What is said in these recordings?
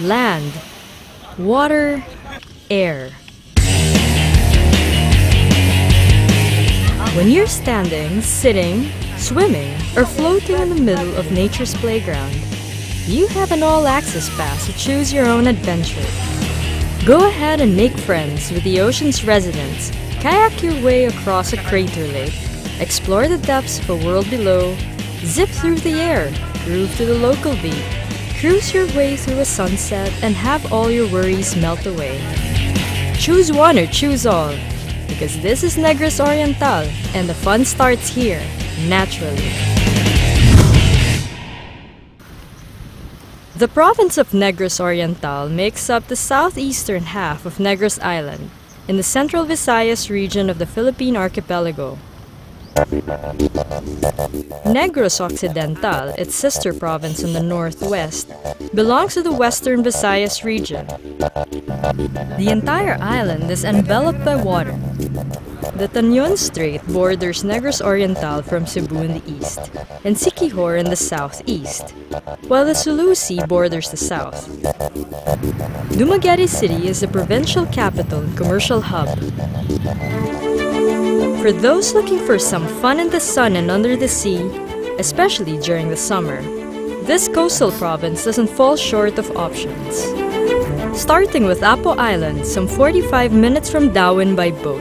Land, water, air. When you're standing, sitting, swimming, or floating in the middle of nature's playground, you have an all-access pass to choose your own adventure. Go ahead and make friends with the ocean's residents, kayak your way across a crater lake, explore the depths of a world below, zip through the air, groove to the local beat, cruise your way through a sunset, and have all your worries melt away. Choose one or choose all, because this is Negros Oriental, and the fun starts here, naturally. The province of Negros Oriental makes up the southeastern half of Negros Island, in the central Visayas region of the Philippine archipelago. Negros Occidental, its sister province in the northwest, belongs to the western Visayas region. The entire island is enveloped by water. The Tañon Strait borders Negros Oriental from Cebu in the east and Siquijor in the southeast, while the Sulu Sea borders the south. Dumaguete City is the provincial capital and commercial hub. For those looking for some fun in the sun and under the sea, especially during the summer, this coastal province doesn't fall short of options. Starting with Apo Island, some 45 minutes from Darwin by boat.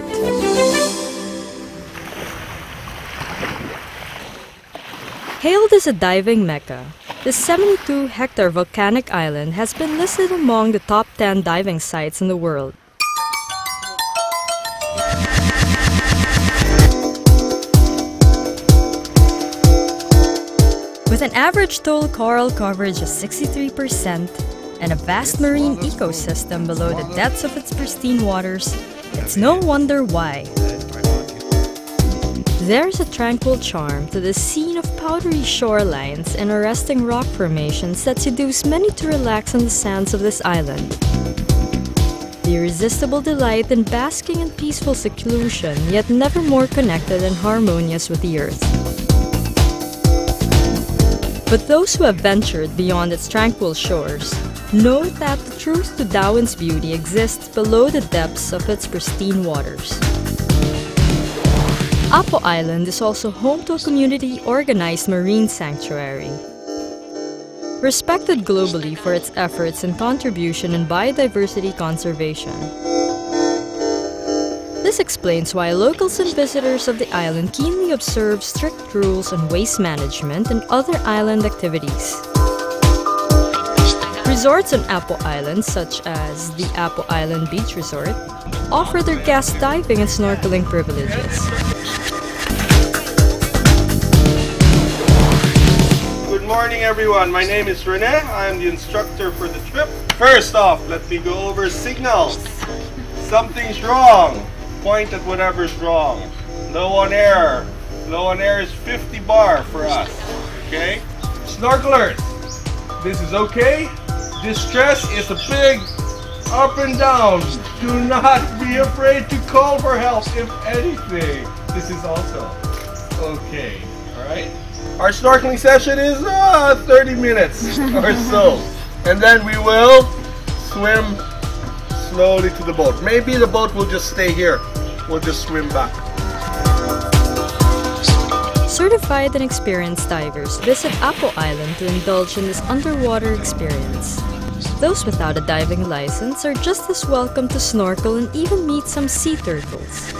Hailed as a diving mecca, the 72-hectare volcanic island has been listed among the top 10 diving sites in the world. With an average total coral coverage of 63% and a vast marine ecosystem below the depths of its pristine waters, it's no wonder why. There's a tranquil charm to the scene of powdery shorelines and arresting rock formations that seduce many to relax on the sands of this island. The irresistible delight in basking in peaceful seclusion, yet never more connected and harmonious with the earth. But those who have ventured beyond its tranquil shores know that the truth to Darwin's beauty exists below the depths of its pristine waters. Apo Island is also home to a community-organized marine sanctuary. Respected globally for its efforts and contribution in biodiversity conservation. This explains why locals and visitors of the island keenly observe strict rules on waste management and other island activities. Resorts on Apo Island, such as the Apo Island Beach Resort, offer their guests diving and snorkeling privileges. Good morning, everyone. My name is Rene. I am the instructor for the trip. First off, let me go over signals. Something's wrong. Point at whatever's wrong. Low on air. Low on air is 50 bar for us. Okay? Snorkelers, this is okay. Distress is a big up and down. Do not be afraid to call for help if anything. This is also okay. Alright? Our snorkeling session is 30 minutes or so. And then we will swim slowly to the boat. Maybe the boat will just stay here. We'll just swim back. Certified and experienced divers visit Apo Island to indulge in this underwater experience. Those without a diving license are just as welcome to snorkel and even meet some sea turtles.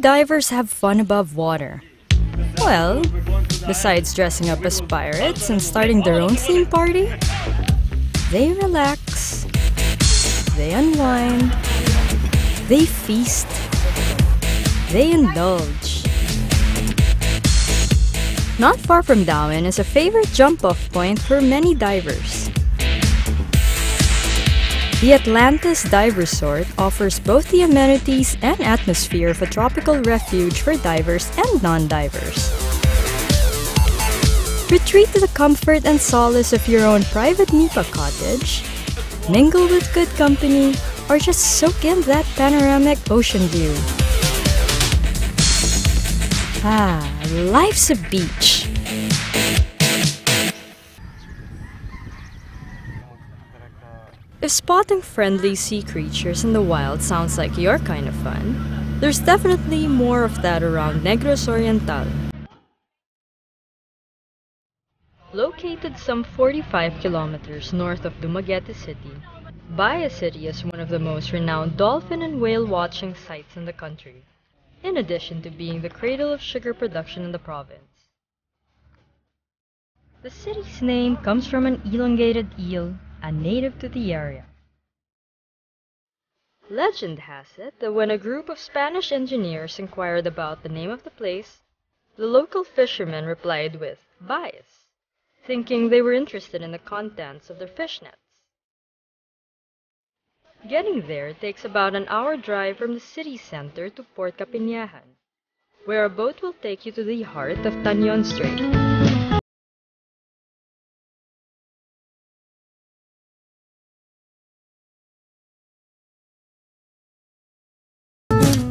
Divers have fun above water. Well, besides dressing up as pirates and starting their own theme party, they relax, they unwind, they feast, they indulge. Not far from Darwin is a favorite jump-off point for many divers. The Atlantis Dive Resort offers both the amenities and atmosphere of a tropical refuge for divers and non-divers. Retreat to the comfort and solace of your own private nipa cottage, mingle with good company, or just soak in that panoramic ocean view. Ah, life's a beach! If spotting friendly sea creatures in the wild sounds like your kind of fun, there's definitely more of that around Negros Oriental. Located some 45 kilometers north of Dumaguete City, Bais City is one of the most renowned dolphin and whale watching sites in the country, in addition to being the cradle of sugar production in the province. The city's name comes from an elongated eel, a native to the area. Legend has it that when a group of Spanish engineers inquired about the name of the place, the local fishermen replied with Bais, thinking they were interested in the contents of their fish nets. Getting there takes about an hour drive from the city center to Port Capinajan, where a boat will take you to the heart of Tañon Strait.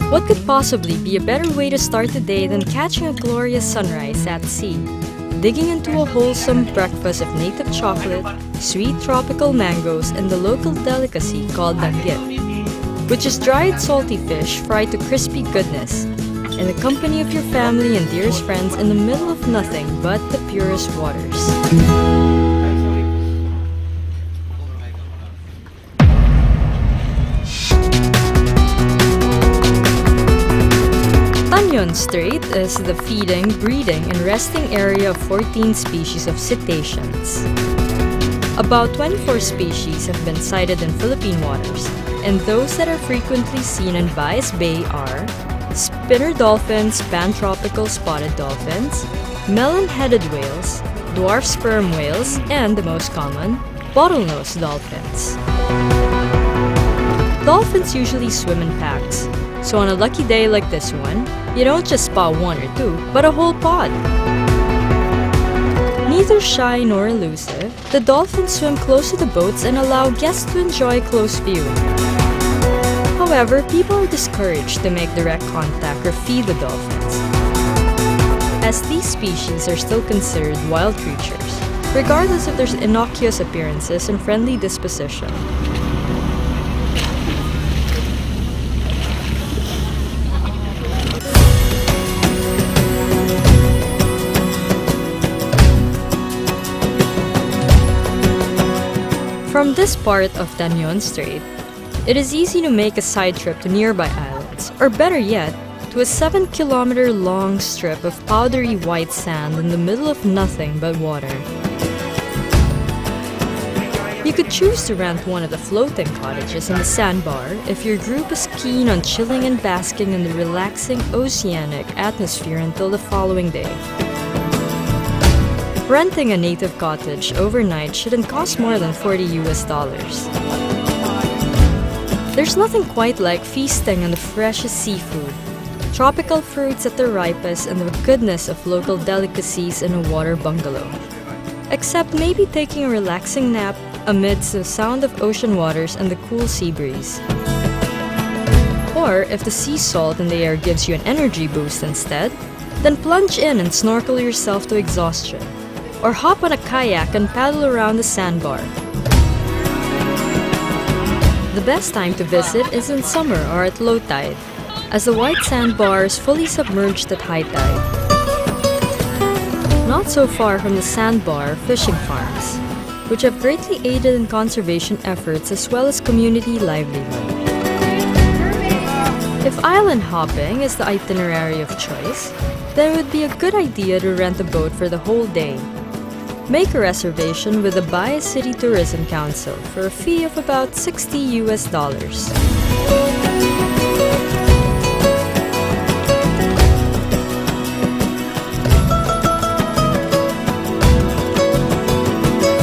What could possibly be a better way to start the day than catching a glorious sunrise at sea, digging into a wholesome breakfast of native chocolate, sweet tropical mangoes, and the local delicacy called dumaguete, which is dried salty fish fried to crispy goodness, in the company of your family and dearest friends in the middle of nothing but the purest waters. Tañon Strait is the feeding, breeding, and resting area of 14 species of cetaceans. About 24 species have been sighted in Philippine waters, and those that are frequently seen in Bais Bay are spinner dolphins, pantropical spotted dolphins, melon-headed whales, dwarf sperm whales, and the most common, bottlenose dolphins. Dolphins usually swim in packs, so on a lucky day like this one, you don't just spot one or two, but a whole pod. Neither shy nor elusive, the dolphins swim close to the boats and allow guests to enjoy close view. However, people are discouraged to make direct contact or feed the dolphins, as these species are still considered wild creatures, regardless of their innocuous appearances and friendly disposition. From this part of Tañon Strait, it is easy to make a side trip to nearby islands, or better yet, to a 7-kilometer long strip of powdery white sand in the middle of nothing but water. You could choose to rent one of the floating cottages in the sandbar if your group is keen on chilling and basking in the relaxing oceanic atmosphere until the following day. Renting a native cottage overnight shouldn't cost more than $40 US. There's nothing quite like feasting on the freshest seafood, tropical fruits at their ripest, and the goodness of local delicacies in a water bungalow. Except maybe taking a relaxing nap amidst the sound of ocean waters and the cool sea breeze. Or if the sea salt in the air gives you an energy boost instead, then plunge in and snorkel yourself to exhaustion, or hop on a kayak and paddle around the sandbar. The best time to visit is in summer or at low tide, as the white sandbar is fully submerged at high tide. Not so far from the sandbar are fishing farms, which have greatly aided in conservation efforts as well as community livelihood. If island hopping is the itinerary of choice, then it would be a good idea to rent a boat for the whole day. Make a reservation with the Bais City Tourism Council for a fee of about $60 US.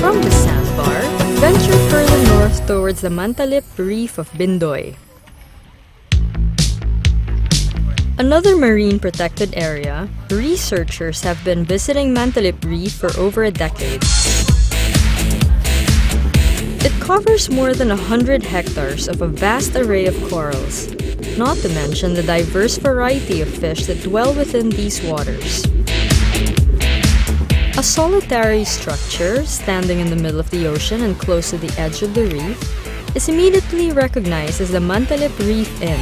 From the sandbar, venture further north towards the Mantalip Reef of Bindoy. Another marine protected area, researchers have been visiting Mantalip Reef for over a decade. It covers more than 100 hectares of a vast array of corals, not to mention the diverse variety of fish that dwell within these waters. A solitary structure standing in the middle of the ocean and close to the edge of the reef is immediately recognized as the Mantalip Reef Inn.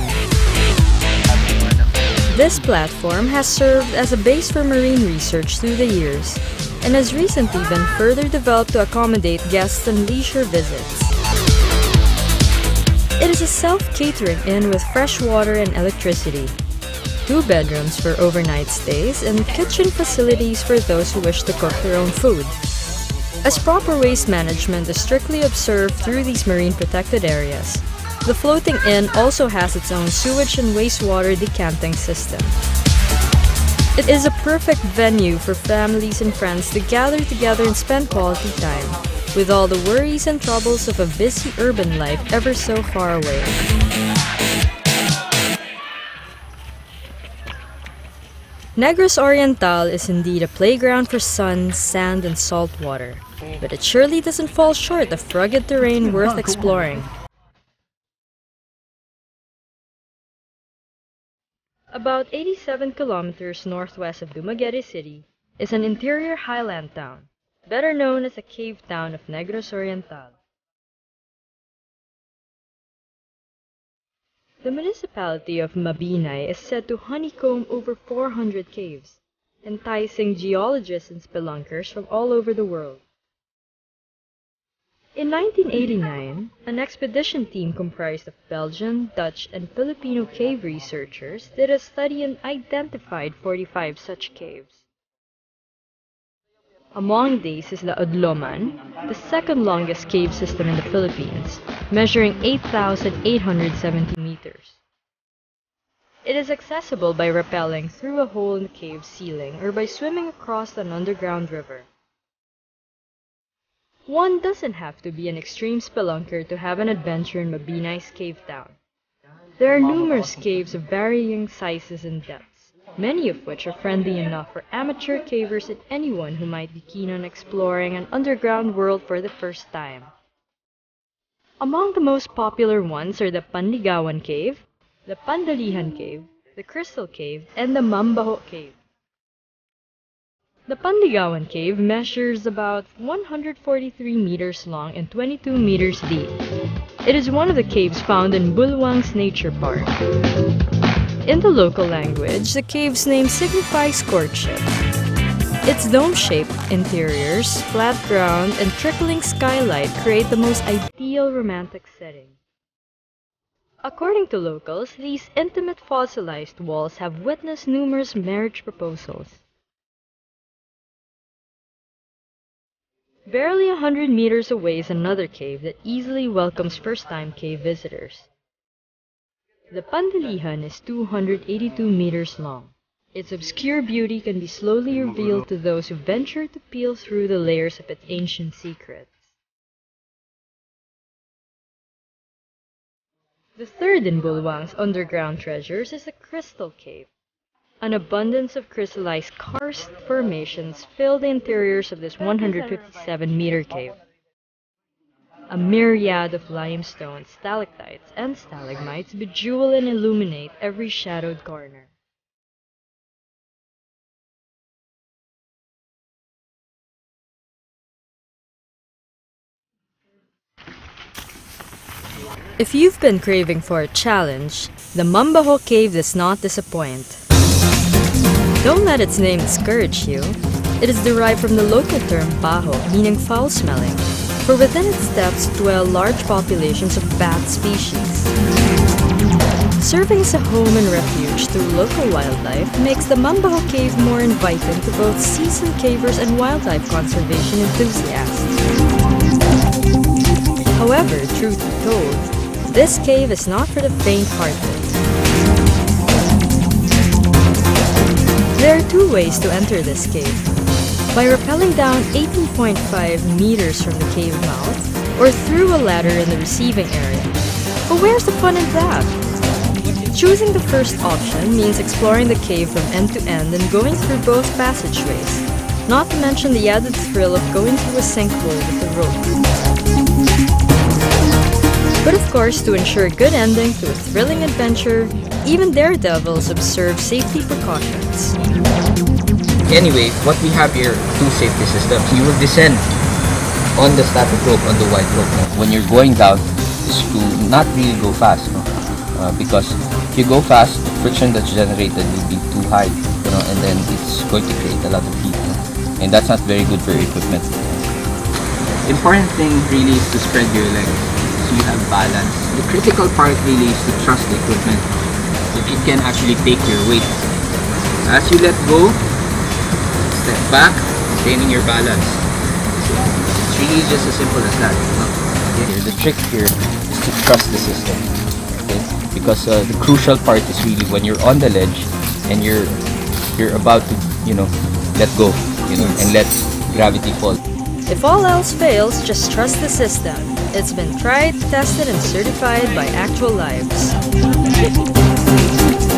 This platform has served as a base for marine research through the years and has recently been further developed to accommodate guests and leisure visits. It is a self-catering inn with fresh water and electricity, 2 bedrooms for overnight stays, and kitchen facilities for those who wish to cook their own food. As proper waste management is strictly observed through these marine protected areas, the floating inn also has its own sewage and wastewater decanting system. It is a perfect venue for families and friends to gather together and spend quality time, with all the worries and troubles of a busy urban life ever so far away. Negros Oriental is indeed a playground for sun, sand, and salt water, but it surely doesn't fall short of rugged terrain worth exploring. About 87 kilometers northwest of Dumaguete City is an interior highland town, better known as a cave town of Negros Oriental. The municipality of Mabinay is said to honeycomb over 400 caves, enticing geologists and spelunkers from all over the world. In 1989, an expedition team comprised of Belgian, Dutch, and Filipino cave researchers did a study and identified 45 such caves. Among these is the Odloman, the second longest cave system in the Philippines, measuring 8,870 meters. It is accessible by rappelling through a hole in the cave ceiling or by swimming across an underground river. One doesn't have to be an extreme spelunker to have an adventure in Mabinay's cave town. There are numerous caves of varying sizes and depths, many of which are friendly enough for amateur cavers and anyone who might be keen on exploring an underground world for the first time. Among the most popular ones are the Pandigawan Cave, the Pandalihan Cave, the Crystal Cave, and the Mambaho Cave. The Pandigawan Cave measures about 143 meters long and 22 meters deep. It is one of the caves found in Bulwang's Nature Park. In the local language, the cave's name signifies courtship. Its dome-shaped interiors, flat ground, and trickling skylight create the most ideal romantic setting. According to locals, these intimate fossilized walls have witnessed numerous marriage proposals. Barely 100 meters away is another cave that easily welcomes first-time cave visitors. The Pandalihan is 282 meters long. Its obscure beauty can be slowly revealed to those who venture to peel through the layers of its ancient secrets. The third in Bulwang's underground treasures is the Crystal Cave. An abundance of crystallized karst formations fill the interiors of this 157-meter cave. A myriad of limestone, stalactites, and stalagmites bejewel and illuminate every shadowed corner. If you've been craving for a challenge, the Mambaho Cave does not disappoint. Don't let its name discourage you. It is derived from the local term baho, meaning foul-smelling, for within its depths dwell large populations of bat species. Serving as a home and refuge to local wildlife makes the Mambaho Cave more inviting to both seasoned cavers and wildlife conservation enthusiasts. However, truth be told, this cave is not for the faint-hearted. There are 2 ways to enter this cave, by rappelling down 18.5 meters from the cave mouth or through a ladder in the receiving area. But where's the fun in that? Choosing the first option means exploring the cave from end to end and going through both passageways, not to mention the added thrill of going through a sinkhole with a rope. But of course, to ensure a good ending to a thrilling adventure, even daredevils observe safety precautions. Anyway, what we have here, two safety systems. You will descend on the static rope, on the white rope. When you're going down, is to not really go fast, because if you go fast, friction that's generated will be too high, and then it's going to create a lot of heat, and that's not very good for your equipment. The important thing really is to spread your legs so you have balance. The critical part really is to trust the equipment. It can actually take your weight. As you let go, step back, maintaining your balance. It's really just as simple as that. The trick here is to trust the system, because the crucial part is really when you're on the ledge and you're about to, let go, and let gravity fall. If all else fails, just trust the system. It's been tried, tested, and certified by actual lives.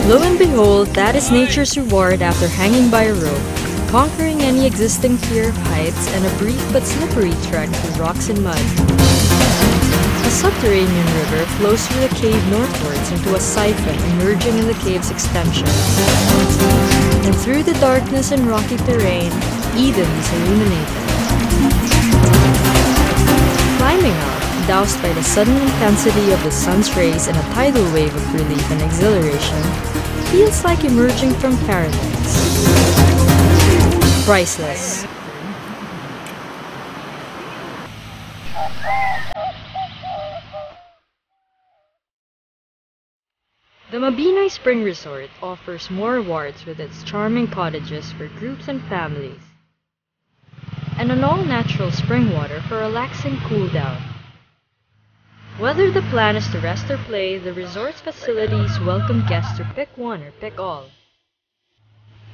Lo and behold, that is nature's reward after hanging by a rope, conquering any existing fear of heights, and a brief but slippery trek through rocks and mud. A subterranean river flows through the cave northwards into a siphon emerging in the cave's extension. And through the darkness and rocky terrain, Eden is illuminated. Climbing up, doused by the sudden intensity of the sun's rays and a tidal wave of relief and exhilaration, feels like emerging from paradise. Priceless. The Mabini Spring Resort offers more rewards with its charming cottages for groups and families, and an all-natural spring water for relaxing cool-down. Whether the plan is to rest or play, the resort's facilities welcome guests to pick one or pick all.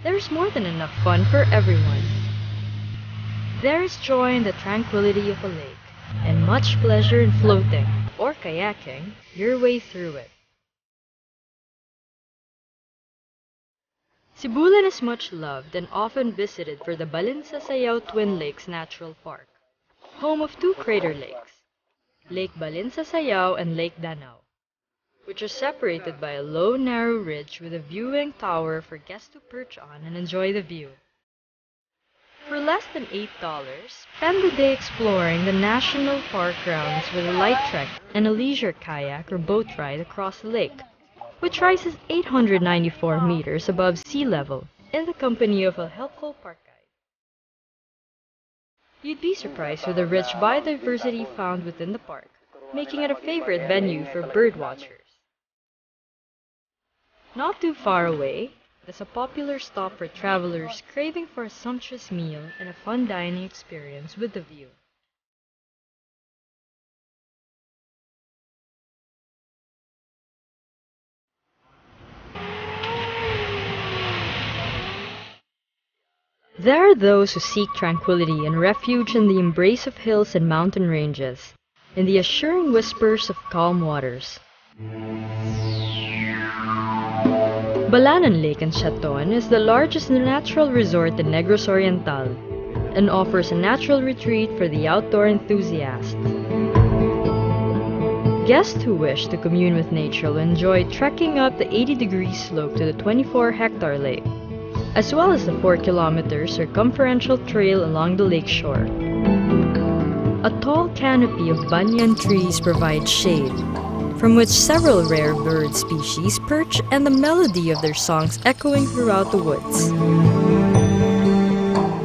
There's more than enough fun for everyone. There is joy in the tranquility of a lake, and much pleasure in floating or kayaking your way through it. Sibulan is much loved and often visited for the Balinsasayao Twin Lakes Natural Park, home of two crater lakes, Lake Balinsasayao and Lake Danao, which are separated by a low, narrow ridge with a viewing tower for guests to perch on and enjoy the view. For less than $8, spend the day exploring the national park grounds with a light trek and a leisure kayak or boat ride across the lake, which rises 894 meters above sea level in the company of a helpful park guide. You'd be surprised with the rich biodiversity found within the park, making it a favorite venue for birdwatchers. Not too far away, there's a popular stop for travelers craving for a sumptuous meal and a fun dining experience with the view. There are those who seek tranquility and refuge in the embrace of hills and mountain ranges, in the assuring whispers of calm waters. Balanan Lake in Sibulan is the largest natural resort in Negros Oriental and offers a natural retreat for the outdoor enthusiast. Guests who wish to commune with nature will enjoy trekking up the 80-degree slope to the 24-hectare lake, as well as the 4-kilometer circumferential trail along the lake shore. A tall canopy of banyan trees provides shade, from which several rare bird species perch and the melody of their songs echoing throughout the woods.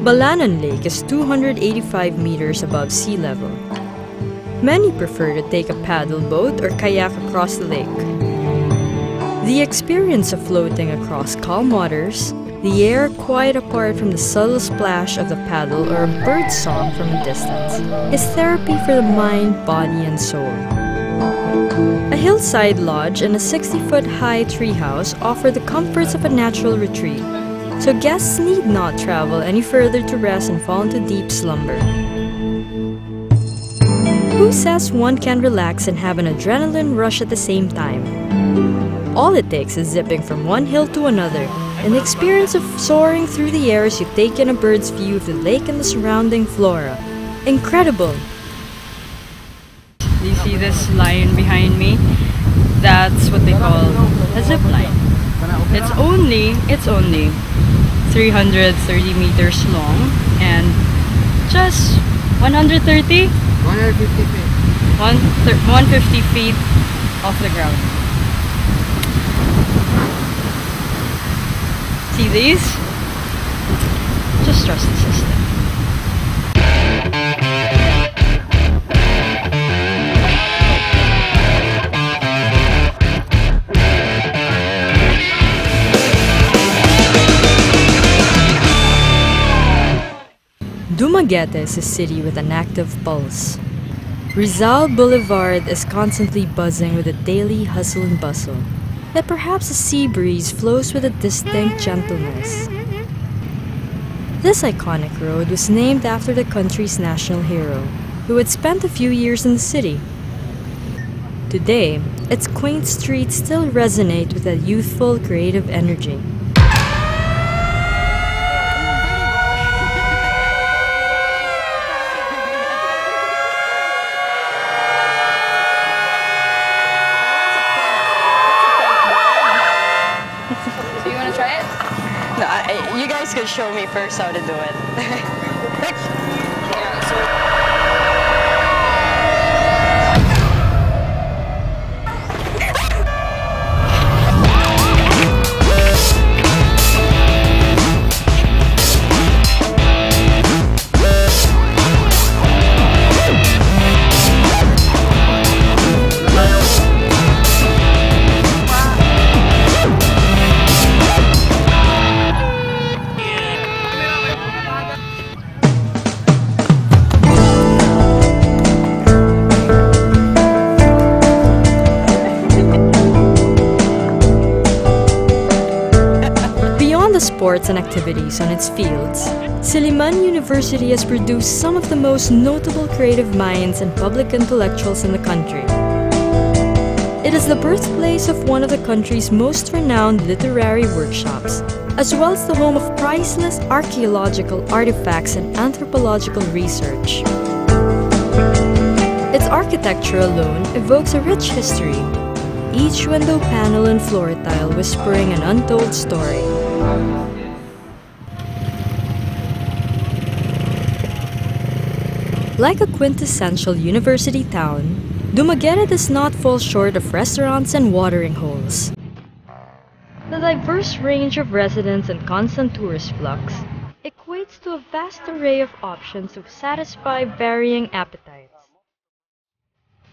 Balanan Lake is 285 meters above sea level. Many prefer to take a paddle boat or kayak across the lake. The experience of floating across calm waters, the air quite apart from the subtle splash of the paddle or a bird song from a distance, is therapy for the mind, body, and soul. A hillside lodge and a 60-foot-high treehouse offer the comforts of a natural retreat, so guests need not travel any further to rest and fall into deep slumber. Who says one can relax and have an adrenaline rush at the same time? All it takes is zipping from one hill to another, and the experience of soaring through the air as you take in a bird's view of the lake and the surrounding flora. Incredible! You see this line behind me? That's what they call a zip line. It's only 330 meters long and just 150 feet off the ground. See these? Just trust the system. Dumaguete is a city with an active pulse. Rizal Boulevard is constantly buzzing with a daily hustle and bustle, that perhaps a sea breeze flows with a distinct gentleness. This iconic road was named after the country's national hero, who had spent a few years in the city. Today, its quaint streets still resonate with a youthful, creative energy. Could show me first how to do it. Sports and activities on its fields, Silliman University has produced some of the most notable creative minds and public intellectuals in the country. It is the birthplace of one of the country's most renowned literary workshops, as well as the home of priceless archaeological artifacts and anthropological research. Its architecture alone evokes a rich history. Each window panel and floor tile whispering an untold story. Like a quintessential university town, Dumaguete does not fall short of restaurants and watering holes. The diverse range of residents and constant tourist flux equates to a vast array of options to satisfy varying appetites.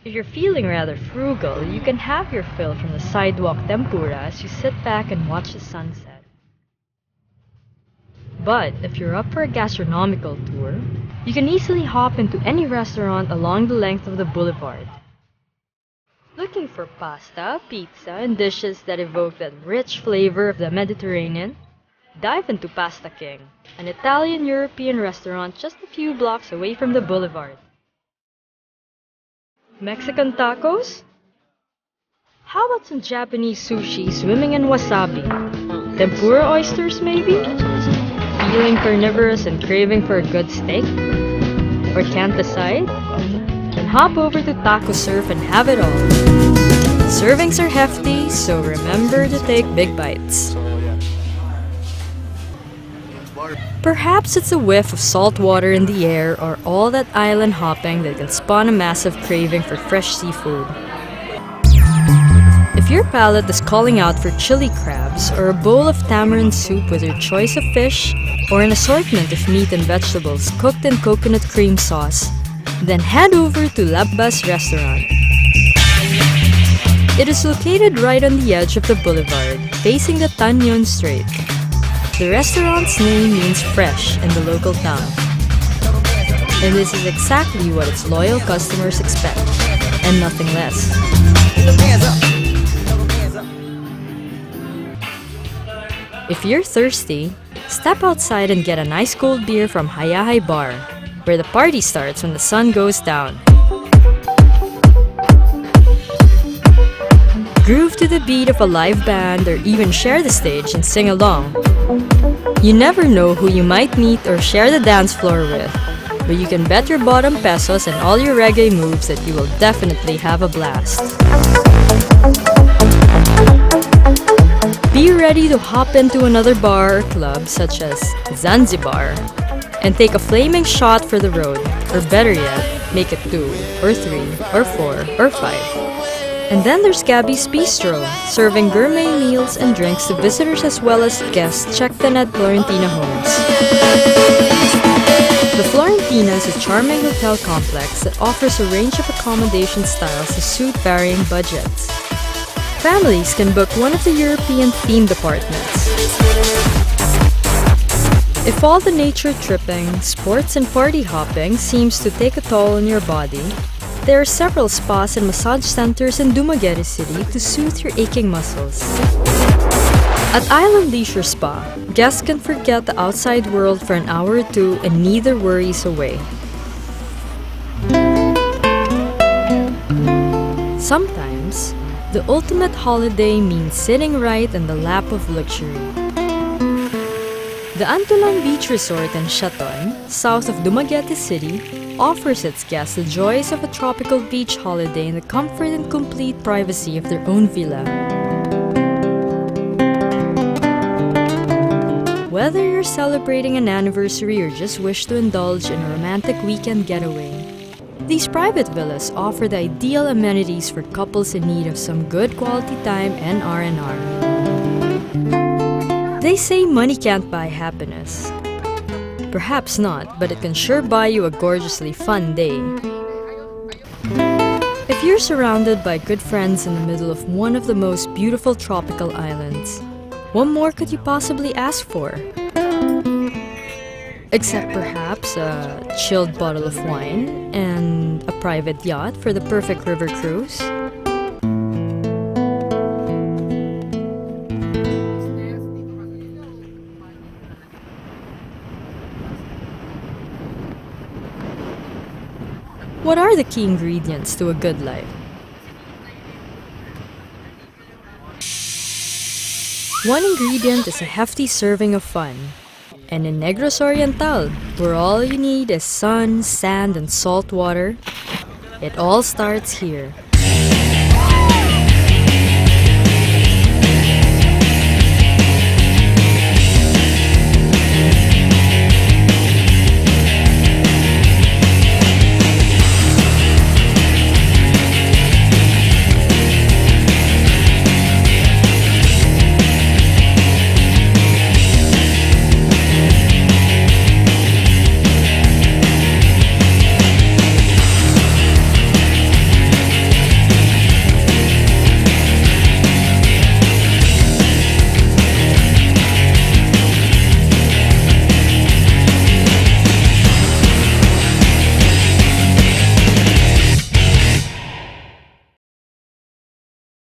If you're feeling rather frugal, you can have your fill from the sidewalk tempura as you sit back and watch the sunset. But if you're up for a gastronomical tour, you can easily hop into any restaurant along the length of the boulevard. Looking for pasta, pizza, and dishes that evoke that rich flavor of the Mediterranean? Dive into Pasta King, an Italian-European restaurant just a few blocks away from the boulevard. Mexican tacos? How about some Japanese sushi swimming in wasabi? Tempura oysters, maybe? Feeling carnivorous and craving for a good steak? Or can't decide? Then hop over to Taco Surf and have it all. Servings are hefty, so remember to take big bites. Perhaps it's a whiff of salt water in the air or all that island hopping that can spawn a massive craving for fresh seafood. If your palate is calling out for chili crabs or a bowl of tamarind soup with your choice of fish, or an assortment of meat and vegetables cooked in coconut cream sauce, then head over to Labbas Restaurant. It is located right on the edge of the boulevard, facing the Tañon Strait. The restaurant's name means fresh in the local town, and this is exactly what its loyal customers expect, and nothing less. If you're thirsty, step outside and get an ice cold beer from Hayahay Bar, where the party starts when the sun goes down. groove to the beat of a live band, or even share the stage and sing along. You never know who you might meet or share the dance floor with, but you can bet your bottom pesos and all your reggae moves that you will definitely have a blast. Be ready to hop into another bar or club such as Zanzibar and take a flaming shot for the road, or better yet, make it 2 or 3 or 4 or 5. And then there's Gabby's Bistro, serving gourmet meals and drinks to visitors as well as guests checked in at Florentina Homes. The Florentina is a charming hotel complex that offers a range of accommodation styles to suit varying budgets. Families can book one of the European-themed apartments. If all the nature tripping, sports and party hopping seems to take a toll on your body, there are several spas and massage centers in Dumaguete City to soothe your aching muscles. At Island Leisure Spa, guests can forget the outside world for an hour or two and neither worries away. Sometimes, the ultimate holiday means sitting right in the lap of luxury. The Antulan Beach Resort in Shaton, south of Dumaguete City, offers its guests the joys of a tropical beach holiday in the comfort and complete privacy of their own villa. Whether you're celebrating an anniversary or just wish to indulge in a romantic weekend getaway, these private villas offer the ideal amenities for couples in need of some good quality time and R&R. They say money can't buy happiness. Perhaps not, but it can sure buy you a gorgeously fun day. If you're surrounded by good friends in the middle of one of the most beautiful tropical islands, what more could you possibly ask for? Except perhaps a chilled bottle of wine and a private yacht for the perfect river cruise. What are the key ingredients to a good life? One ingredient is a hefty serving of fun. And in Negros Oriental, where all you need is sun, sand, and salt water, it all starts here.